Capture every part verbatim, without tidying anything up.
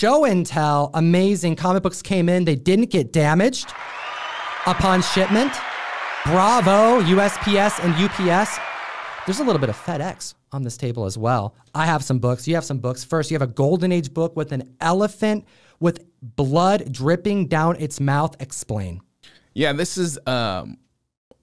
show and tell, amazing. Comic books came in. They didn't get damaged upon shipment. Bravo, U S P S and U P S. There's a little bit of FedEx on this table as well. I have some books. You have some books. First, you have a Golden Age book with an elephant with blood dripping down its mouth. Explain. Yeah, this is um,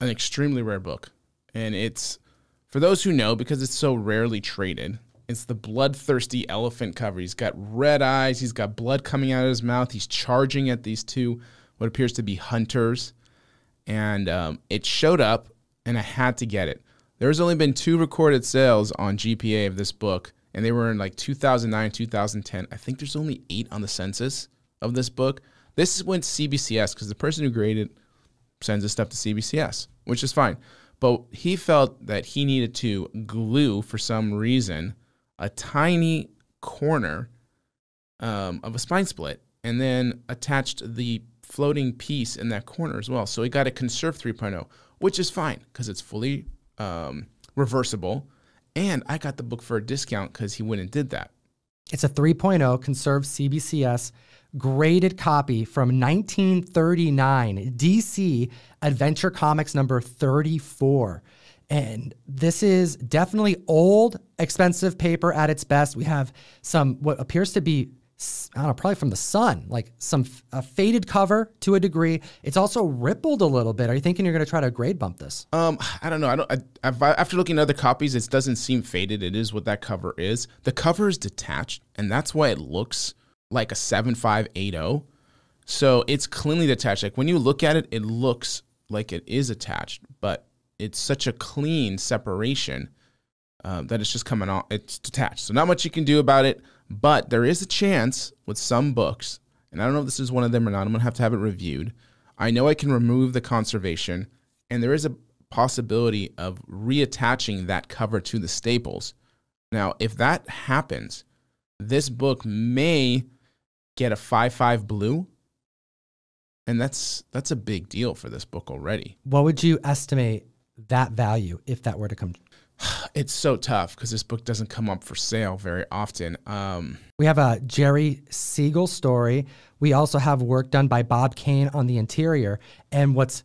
an extremely rare book. And it's, for those who know, because it's so rarely traded, it's the bloodthirsty elephant cover. He's got red eyes. He's got blood coming out of his mouth. He's charging at these two, what appears to be hunters. And um, it showed up, and I had to get it. There's only been two recorded sales on G P A of this book, and they were in like two thousand nine, two thousand ten. I think there's only eight on the census of this book. This went C B C S because the person who graded sends his stuff to C B C S, which is fine. But he felt that he needed to glue, for some reason, a tiny corner um, of a spine split and then attached the floating piece in that corner as well. So he got a Conserve three point oh, which is fine because it's fully um, reversible. And I got the book for a discount because he went and did that. It's a three point oh Conserve C B C S graded copy from nineteen thirty-nine, D C Adventure Comics number thirty-four. And this is definitely old, expensive paper at its best. We have some, what appears to be, I don't know, probably from the sun, like some a faded cover to a degree. It's also rippled a little bit. Are you thinking you're going to try to grade bump this? Um, I don't know. I don't. I, I've, after looking at other copies, it doesn't seem faded. It is what that cover is. The cover is detached, and that's why it looks like a seven five eight oh. So it's cleanly detached. Like when you look at it, it looks like it is attached, but it's such a clean separation uh, that it's just coming off. It's detached. So not much you can do about it, but there is a chance with some books, and I don't know if this is one of them or not. I'm going to have to have it reviewed. I know I can remove the conservation, and there is a possibility of reattaching that cover to the staples. Now, if that happens, this book may get a five five blue. And that's that's a big deal for this book already. What would you estimate that value if that were to come? It's so tough because this book doesn't come up for sale very often. Um, we have a Jerry Siegel story. We also have work done by Bob Kane on the interior. And what's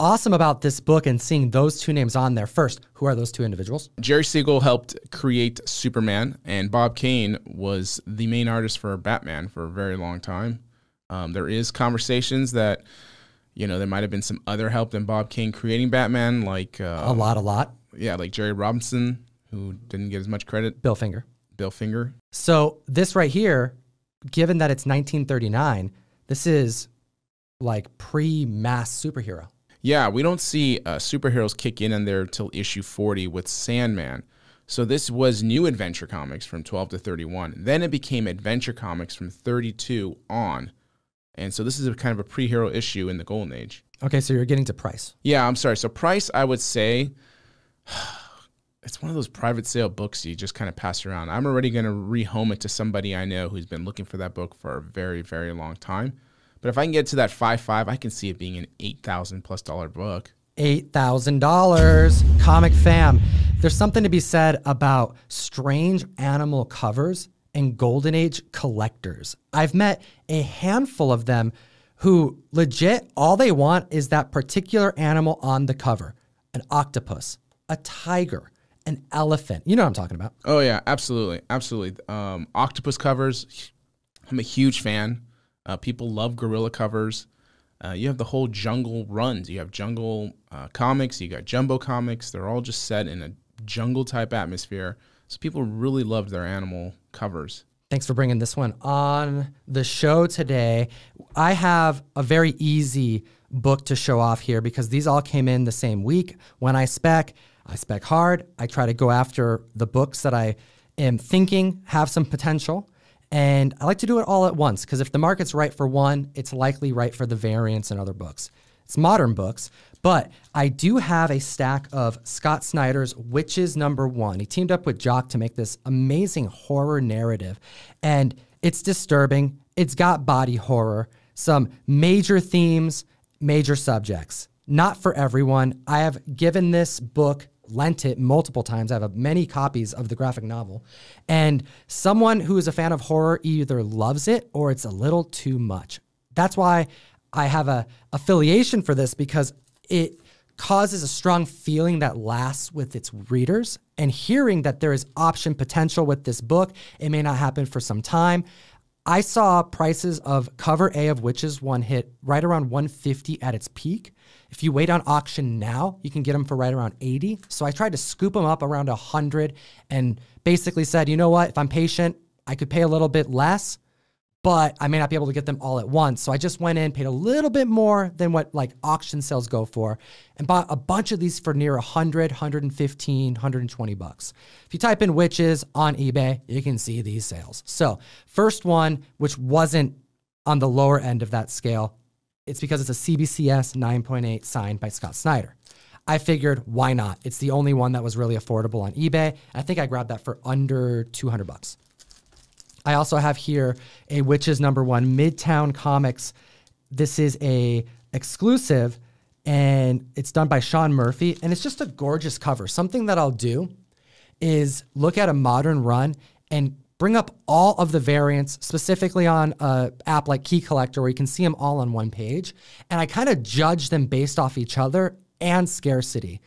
awesome about this book and seeing those two names on there first, who are those two individuals? Jerry Siegel helped create Superman, and Bob Kane was the main artist for Batman for a very long time. Um, there is conversations that, you know, there might have been some other help than Bob Kane creating Batman, like... Uh, a lot, a lot. Yeah, like Jerry Robinson, who didn't get as much credit. Bill Finger. Bill Finger. So this right here, given that it's nineteen thirty-nine, this is like pre-mass superhero. Yeah, we don't see uh, superheroes kick in in there till issue forty with Sandman. So this was New Adventure Comics from twelve to thirty-one. Then it became Adventure Comics from thirty-two on. And so this is a kind of a pre-hero issue in the Golden Age. Okay, so you're getting to price. Yeah, I'm sorry. So price, I would say, it's one of those private sale books you just kind of pass around. I'm already going to rehome it to somebody I know who's been looking for that book for a very, very long time. But if I can get to that five five, I can see it being an eight thousand plus dollar book. eight thousand dollars, comic fam. There's something to be said about strange animal covers and Golden Age collectors. I've met a handful of them who legit, all they want is that particular animal on the cover. An octopus, a tiger, an elephant. You know what I'm talking about. Oh yeah, absolutely, absolutely. Um, octopus covers, I'm a huge fan. Uh, people love gorilla covers. Uh, you have the whole jungle runs. You have jungle uh, comics, you got jumbo comics. They're all just set in a jungle type atmosphere. So people really loved their animal covers. Thanks for bringing this one on the show today. I have a very easy book to show off here because these all came in the same week. When I spec, I spec hard. I try to go after the books that I am thinking have some potential. And I like to do it all at once because if the market's right for one, it's likely right for the variants and other books. It's modern books. But I do have a stack of Scott Snyder's Wytches number one. He teamed up with Jock to make this amazing horror narrative. And it's disturbing. It's got body horror, some major themes, major subjects. Not for everyone. I have given this book lent it multiple times. I have many copies of the graphic novel. And someone who is a fan of horror either loves it or it's a little too much. That's why I have an affiliation for this, because it causes a strong feeling that lasts with its readers. And hearing that there is option potential with this book, it may not happen for some time. I saw prices of cover A of Wytches one hit right around one fifty at its peak. If you wait on auction now, you can get them for right around eighty. So I tried to scoop them up around one hundred and basically said, you know what, if I'm patient, I could pay a little bit less, but I may not be able to get them all at once. So I just went in, paid a little bit more than what like auction sales go for, and bought a bunch of these for near one hundred, one fifteen, one twenty bucks. If you type in Wytches on eBay, you can see these sales. So first one, which wasn't on the lower end of that scale, it's because it's a C B C S nine point eight signed by Scott Snyder. I figured, why not? It's the only one that was really affordable on eBay. I think I grabbed that for under two hundred bucks. I also have here a Wytches number one, Midtown Comics. This is a exclusive, and it's done by Sean Murphy, and it's just a gorgeous cover. Something that I'll do is look at a modern run and bring up all of the variants, specifically on an app like Key Collector, where you can see them all on one page, and I kind of judge them based off each other and scarcity.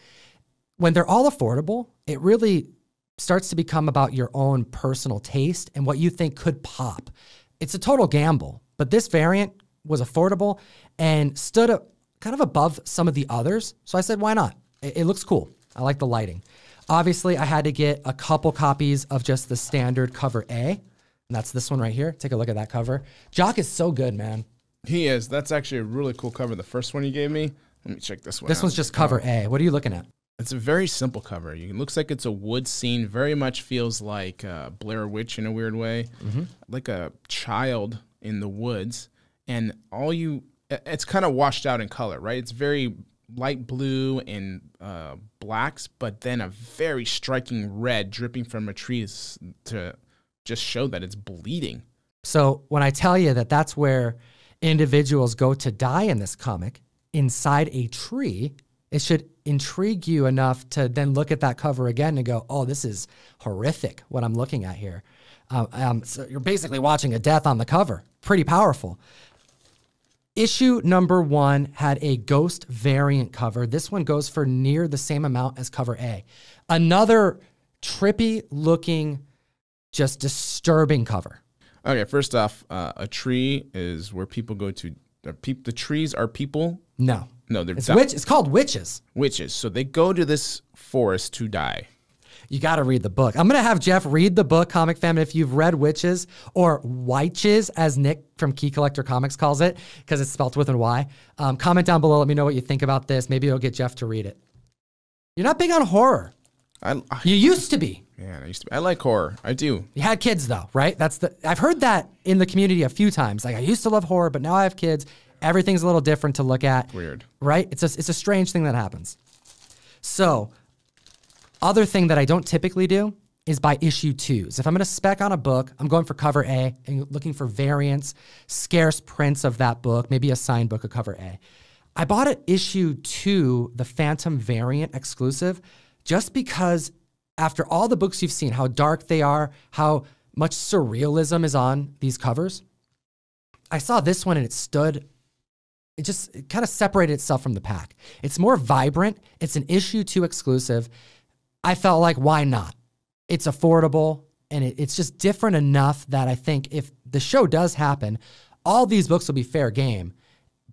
When they're all affordable, it really starts to become about your own personal taste and what you think could pop. It's a total gamble, but this variant was affordable and stood a, kind of above some of the others. So I said, why not? It, it looks cool. I like the lighting. Obviously, I had to get a couple copies of just the standard cover A, and that's this one right here. Take a look at that cover. Jock is so good, man. He is. That's actually a really cool cover. The first one you gave me, let me check this one out. This one's just cover A. What are you looking at? It's a very simple cover. It looks like it's a wood scene. Very much feels like uh, Blair Witch in a weird way, mm-hmm. like a child in the woods. And all you, it's kind of washed out in color, right? It's very light blue and uh, blacks, but then a very striking red dripping from a tree is to just show that it's bleeding. So when I tell you that that's where individuals go to die in this comic, inside a tree, it should intrigue you enough to then look at that cover again and go, oh, this is horrific what I'm looking at here. Um, um, so you're basically watching a death on the cover. Pretty powerful. Issue number one had a ghost variant cover. This one goes for near the same amount as cover A. Another trippy looking, just disturbing cover. Okay, first off, uh, a tree is where people go to, uh, pe the trees are people? No. No, they're it's, witch, it's called Wytches. Wytches. So they go to this forest to die. You got to read the book. I'm going to have Jeff read the book, Comic Fam. If you've read Wytches, or Wytches, as Nick from Key Collector Comics calls it, because it's spelled with an Y, um, comment down below. Let me know what you think about this. Maybe it'll get Jeff to read it. You're not big on horror. I, I, you used to be. Man, I used to be. I like horror. I do. You had kids, though, right? That's the. I've heard that in the community a few times. Like, I used to love horror, but now I have kids. Everything's a little different to look at. Weird. Right? It's a, it's a strange thing that happens. So, other thing that I don't typically do is buy issue twos. If I'm going to spec on a book, I'm going for cover A and looking for variants, scarce prints of that book, maybe a signed book of cover A. I bought an issue two, the Phantom Variant exclusive, just because after all the books you've seen, how dark they are, how much surrealism is on these covers, I saw this one and it stood It just it kind of separated itself from the pack. It's more vibrant. It's an issue two exclusive. I felt like, why not? It's affordable, and it, it's just different enough that I think if the show does happen, all these books will be fair game.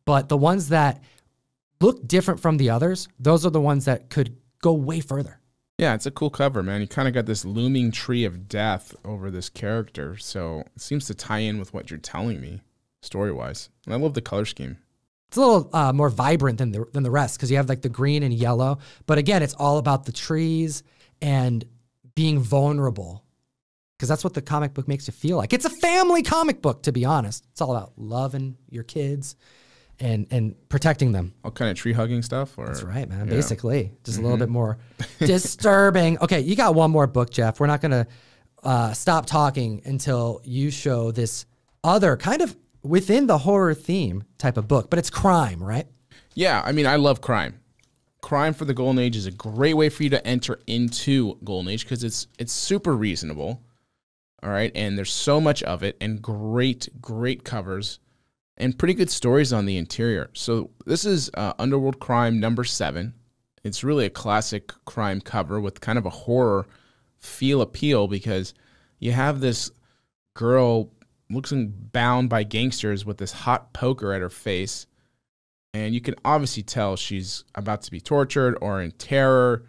But the ones that look different from the others, those are the ones that could go way further. Yeah, it's a cool cover, man. You kind of got this looming tree of death over this character, so it seems to tie in with what you're telling me story-wise. And I love the color scheme. It's a little uh, more vibrant than the, than the rest because you have like the green and yellow. But again, it's all about the trees and being vulnerable because that's what the comic book makes you feel like. It's a family comic book, to be honest. It's all about loving your kids and, and protecting them. All kind of tree-hugging stuff? Or, that's right, man. Yeah. Basically, just mm-hmm. a little bit more disturbing. Okay, you got one more book, Jeff. We're not going to uh, stop talking until you show this other kind of within the horror theme type of book, but it's crime, right? Yeah, I mean, I love crime. Crime for the Golden Age is a great way for you to enter into Golden Age because it's it's super reasonable. All right, and there's so much of it, and great, great covers, and pretty good stories on the interior. So this is uh, Underworld Crime number seven. It's really a classic crime cover with kind of a horror feel appeal because you have this girl looks bound by gangsters with this hot poker at her face, and you can obviously tell she's about to be tortured or in terror.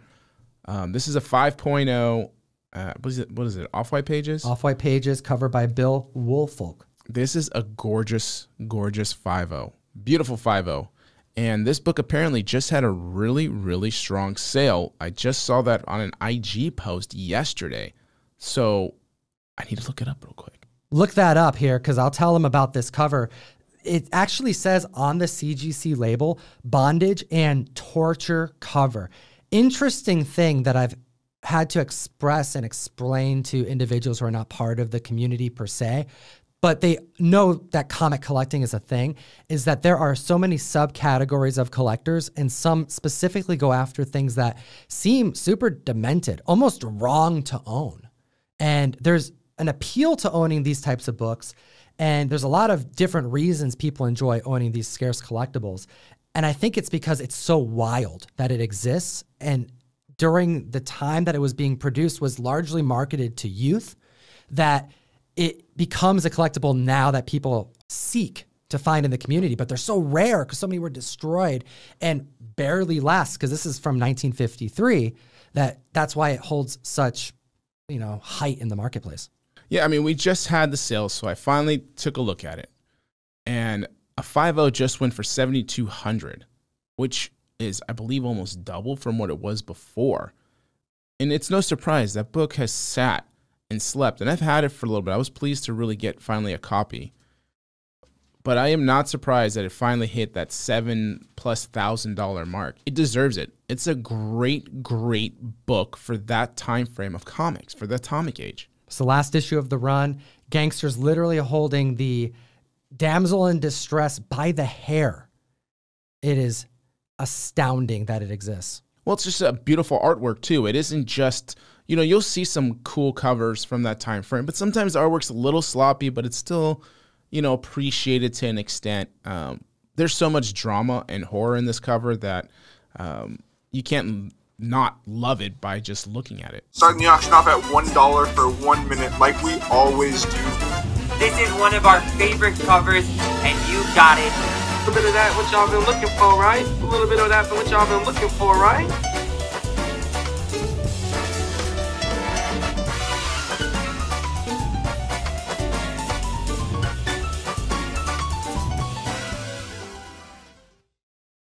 Um, this is a five point oh. Uh, what is it? What is it? Off-White Pages? Off-White Pages, covered by Bill Woolfolk. This is a gorgeous, gorgeous five oh. Beautiful five oh. And this book apparently just had a really, really strong sale. I just saw that on an I G post yesterday. So I need to look it up real quick. Look that up here because I'll tell them about this cover. It actually says on the C G C label, bondage and torture cover. Interesting thing that I've had to express and explain to individuals who are not part of the community per se, but they know that comic collecting is a thing, is that there are so many subcategories of collectors, and some specifically go after things that seem super demented, almost wrong to own. And there's an appeal to owning these types of books, and there's a lot of different reasons people enjoy owning these scarce collectibles. And I think it's because it's so wild that it exists, and during the time that it was being produced was largely marketed to youth, that it becomes a collectible now that people seek to find in the community, but they're so rare because so many were destroyed and barely last, because this is from nineteen fifty-three, that that's why it holds such, you know, height in the marketplace. Yeah, I mean, we just had the sale, so I finally took a look at it. And a five oh just went for seventy-two hundred dollars, which is, I believe, almost double from what it was before. And it's no surprise that book has sat and slept, and I've had it for a little bit. I was pleased to really get finally a copy, but I am not surprised that it finally hit that seven plus thousand dollar mark. It deserves it. It's a great, great book for that time frame of comics, for the atomic age. It's the last issue of the run. Gangsters literally holding the damsel in distress by the hair. It is astounding that it exists. Well, it's just a beautiful artwork too. It isn't just, you know, you'll see some cool covers from that time frame, but sometimes the artwork's a little sloppy, but it's still, you know, appreciated to an extent. Um, there's so much drama and horror in this cover that um, you can't not love it by just looking at it. Starting the auction off at one dollar for one minute, like we always do. This is one of our favorite covers, and you got it. A little bit of that, what y'all been looking for, right? A little bit of that, what y'all been looking for, right?